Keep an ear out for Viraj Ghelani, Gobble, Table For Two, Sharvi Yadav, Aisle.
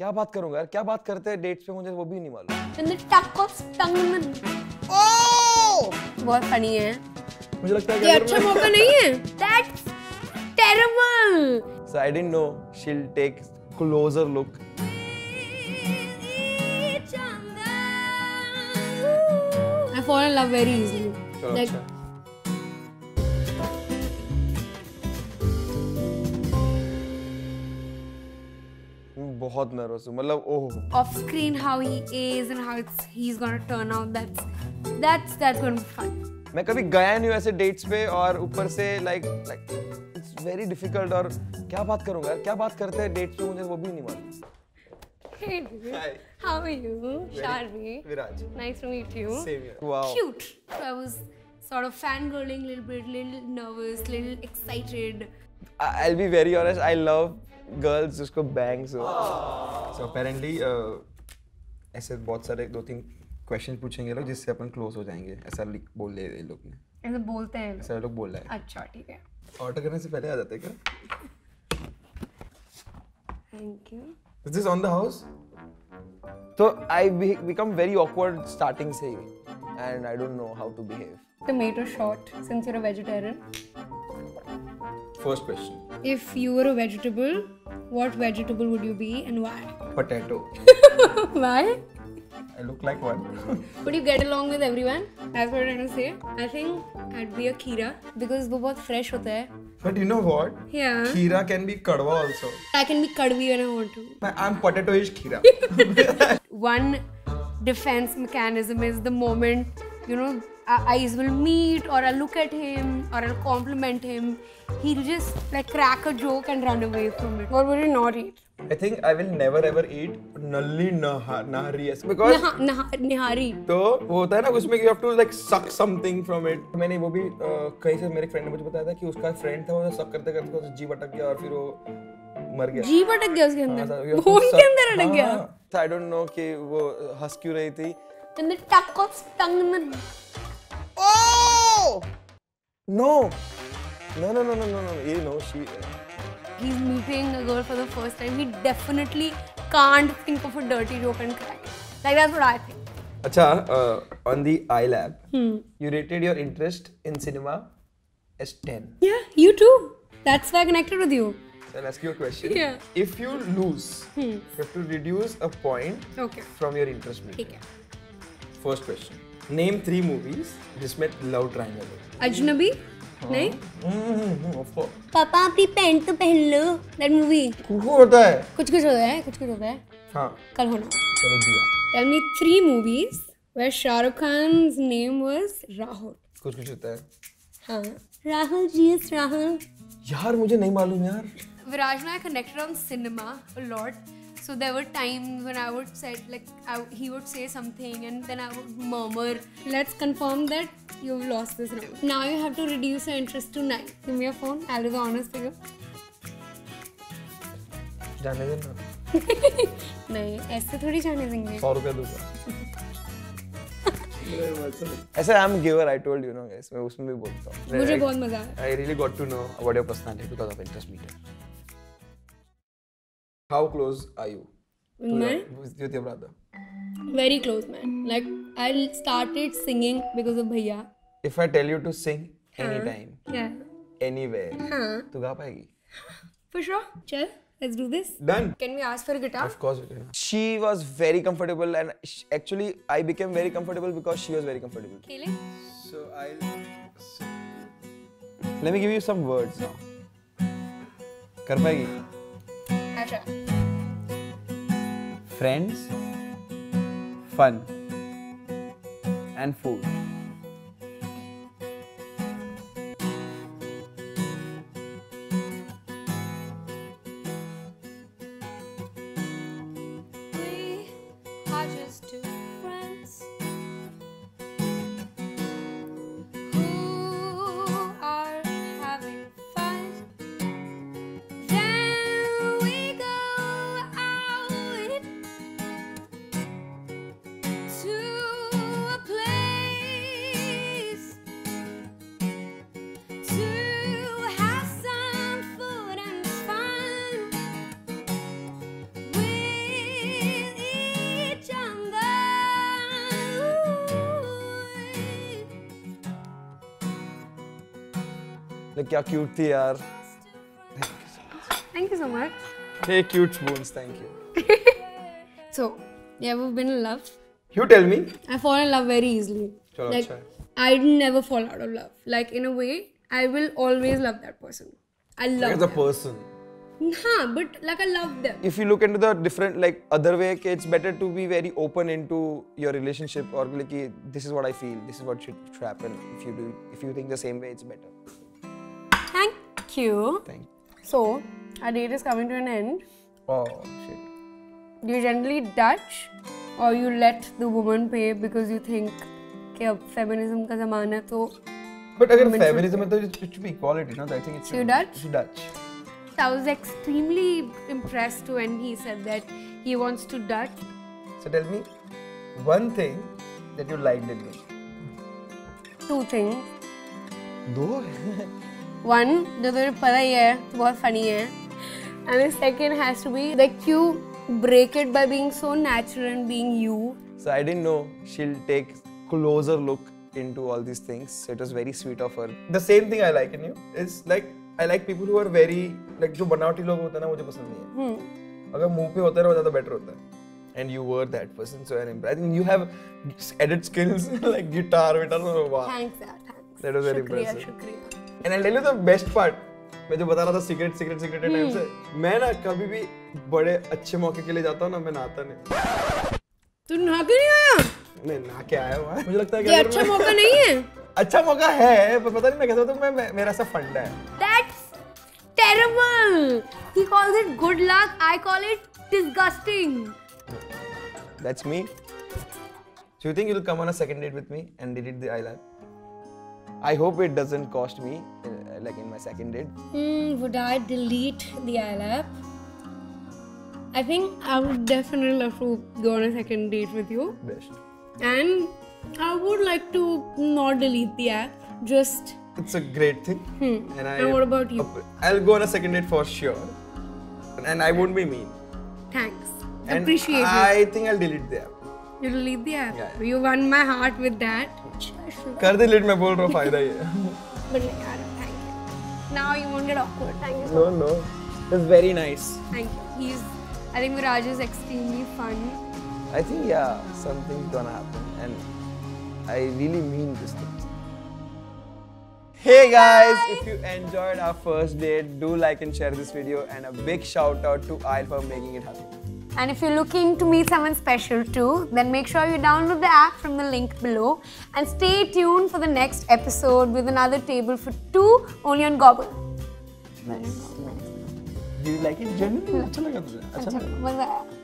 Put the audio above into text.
क्या बात करूंगा यार, क्या बात करते हैं डेट्स पे, मुझे वो भी नहीं मालूम। बहुत फनी है, मुझे लगता है ये अच्छा मौका नहीं है। That's terrible. So I didn't know she'll take closer look. I fall in love very easily. Like बहुत नर्वस हूँ, मतलब ओह। Off screen how he is and how he's gonna turn out, that's gonna be fun. मैं कभी गया नहीं हूँ ऐसे dates पे, और ऊपर से like it's very difficult, और क्या बात करूँगा यार, क्या बात करते हैं डेट्स पे, मुझे वो भी नहीं मालूम। Hey dude, hi. How are you? Sharvi. Viraj. Nice to meet you. Same here. Wow. Cute. So I was sort of fangirling little bit, little nervous, little excited. I'll be very honest, I love girls जिसको bangs हो. So apparently ऐसे बहुत सारे 2-3 question पूछेंगे लोग जिससे अपन close हो जाएंगे, ऐसा बोल रहे हैं लोग ने। ऐसा बोलते हैं। ऐसा लोग बोल रहे हैं। अच्छा ठीक है। ऑर्डर करने से पहले आ जाते हैं क्या? Thank you. Is this on the house? So I become very awkward starting say, and I don't know how to behave. Tomato short, since you're a vegetarian. First question. If you were a vegetable, what vegetable would you be and why? Potato. Why? I look like one. Would you get along with everyone? That's what I'm trying to say. I think I'd be a kheera because वो बहुत fresh होता है. But you know what? Yeah. Kheera can be kadwa also. I can be kadwi when I want to. I'm potato-ish kheera. One defense mechanism is the moment, you know, our eyes will meet or I'll look at him or I'll compliment him. He'll just like crack a joke and run away from it. What would you not eat? I think I will never ever eat nalli nahari because nahari. So होता है ना उसमें you have to like suck something from it. मैंने वो भी कहीं से मेरे friend ने मुझे बताया था कि उसका friend था वो suck करते करते उसका जीव अटक गया और फिर वो मर गया. जीव अटक गया उसके अंदर. बोन के अंदर अटक गया. I don't know कि वो हंस क्यों रही थी. And the tuck of tongue में. Oh! No. No. You know, she... He's meeting a girl for the first time. He definitely can't think of a dirty joke and cry. Like, that's what I think. Achha, on the Aisle app, you rated your interest in cinema as 10. Yeah, you too. That's why I connected with you. So I'll ask you a question. Yeah. If you lose, you have to reduce a point from your interest meter. Okay. First question. Name 3 movies जिसमें love triangle हो. Ajnabi? नहीं? Of course. पापा अपनी pant तो पहन लो. That movie. कुछ होता है. कुछ होता है. हाँ. कल होना. चलो दिया. Tell me 3 movies where Shah Rukh Khan's name was Rahul. कुछ होता है. हाँ. Rahul ji is Rahul. यार मुझे नहीं मालूम यार. Viraj and I connected on cinema a lot. So there were times when I would say like he would say something and then I would murmur. Let's confirm that you've lost this round. Now you have to reduce your interest to 9. Give me your phone. I'll do the honors for you. जाने देना. नहीं ऐसे थोड़ी जाने देंगे. 100 रुपया दूँगा. ऐसे I'm a giver. I told you, no guys. मैं उसमें भी बोलता हूँ. मुझे बहुत मजा आया. I really got to know about your personality because of interest meter. How close are you? With your brother? Very close, man. Like, I started singing because of Bhaiya. If I tell you to sing anytime, anywhere, you will sing? For sure. Chal, let's do this. Done. Can we ask for a guitar? Of course we can. She was very comfortable and actually I became very comfortable because she was very comfortable. Kele? So I'll sing. Let me give you some words now. Kar paegi? Friends, fun, and food. We are just 2 friends who are having fun. To a place Look how cute thi yaar. Thank you so much. Hey, cute spoons. Thank you. So, you ever been in love? You tell me. I fall in love very easily. Chalo, like, I never fall out of love. Like, in a way, I will always love that person. I love them. As a person. Nah, but like I love them. If you look into the different, like other way, it's better to be very open into your relationship or like, this is what I feel, this is what should happen. If you do, if you think the same way, it's better. Thank you. Thank you. So, our date is coming to an end. Oh, shit. Do you generally touch or you let the woman pay because you think that feminism is a time to... But if feminism is it should be equality, no? I think it should be... You touch? I was extremely impressed when he said that he wants to Dutch. So tell me, one thing that you liked in me. Two things. Two? One, that you know is very funny. And the second has to be that you break it by being so natural and being you. So I didn't know she'll take closer look into all these things. So it was very sweet of her. The same thing I like in you is like, I like people who are very like जो बनावटी लोग होते हैं ना मुझे पसंद नहीं है. अगर मुंह पे होता है वो ज़्यादा better होता है. And you were that person, so I think you have added skills like guitar, guitar. Wow. Thanks, thanks. That was very impressive. Shukriya. And I'll tell you the best part. मैं जो बता रहा था secret at times से. मैं ना कभी भी बड़े अच्छे मौके के लिए जाता हूँ ना मैं नहाता नहीं. तू नहा क्यों नहीं आया? नहीं नहा के आया हुआ. मुझे लगता है कि ये अच्छा मौका नहीं है. अच्छा मौका है पर पता नहीं मैं कैसा तो मैं मेरा सा फंड है. That's terrible. He calls it good luck. I call it disgusting. That's me. So you think you'll come on a second date with me and delete the eyeliner? I hope it doesn't cost me like in my second date. Would I delete the eyeliner? I think I would definitely love to go on a second date with you. Best. And I would like to not delete the app, just... It's a great thing. And what about you? I'll go on a second date for sure. And I won't be mean. Thanks. And appreciate it. I think I'll delete the app. You'll delete the app? Yeah. You won my heart with that. Kar delete, I'm saying it's fine. But no, thank you. Now you won't get awkward. Thank you so much. No, no. It's very nice. Thank you. I think Viraj is extremely fun. I think, yeah, something's gonna happen. And I really mean this thing. Hey guys, if you enjoyed our first date, do like and share this video and a big shout out to Aisle for making it happen. And if you're looking to meet someone special too, then make sure you download the app from the link below and stay tuned for the next episode with another Table for Two only on Gobble. Nice. Do you like it? Generally, it's good.